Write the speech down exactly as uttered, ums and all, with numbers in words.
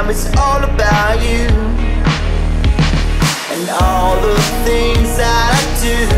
time, it's all about you and all the things that I do.